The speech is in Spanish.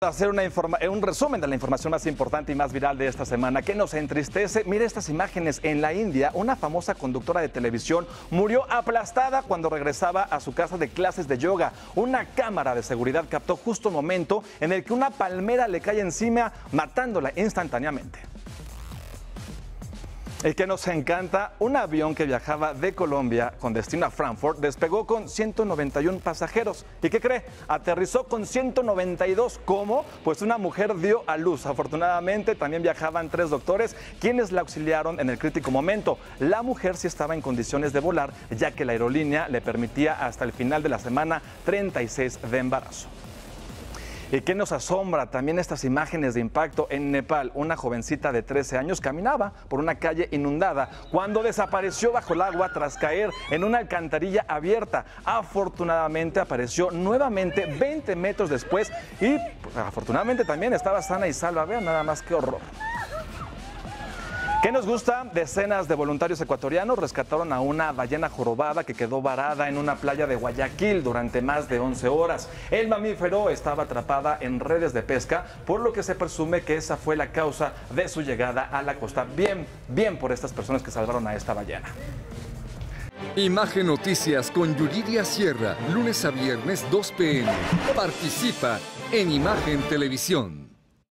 Hacer un resumen de la información más importante y más viral de esta semana que nos entristece. Mire estas imágenes. En la India, una famosa conductora de televisión murió aplastada cuando regresaba a su casa de clases de yoga. Una cámara de seguridad captó justo el momento en el que una palmera le cae encima, matándola instantáneamente. El que nos encanta, un avión que viajaba de Colombia con destino a Frankfurt despegó con 191 pasajeros. ¿Y qué cree? Aterrizó con 192. ¿Cómo? Pues una mujer dio a luz. Afortunadamente también viajaban 3 doctores, quienes la auxiliaron en el crítico momento. La mujer sí estaba en condiciones de volar, ya que la aerolínea le permitía hasta el final de la semana 36 de embarazo. ¿Y qué nos asombra? También estas imágenes de impacto en Nepal. Una jovencita de 13 años caminaba por una calle inundada cuando desapareció bajo el agua tras caer en una alcantarilla abierta. Afortunadamente apareció nuevamente 20 metros después y afortunadamente también estaba sana y salva. Vean nada más qué horror. ¿Qué nos gusta? Decenas de voluntarios ecuatorianos rescataron a una ballena jorobada que quedó varada en una playa de Guayaquil durante más de 11 horas. El mamífero estaba atrapada en redes de pesca, por lo que se presume que esa fue la causa de su llegada a la costa. Bien por estas personas que salvaron a esta ballena. Imagen Noticias con Yuriria Sierra, lunes a viernes 2 p.m. Participa en Imagen Televisión.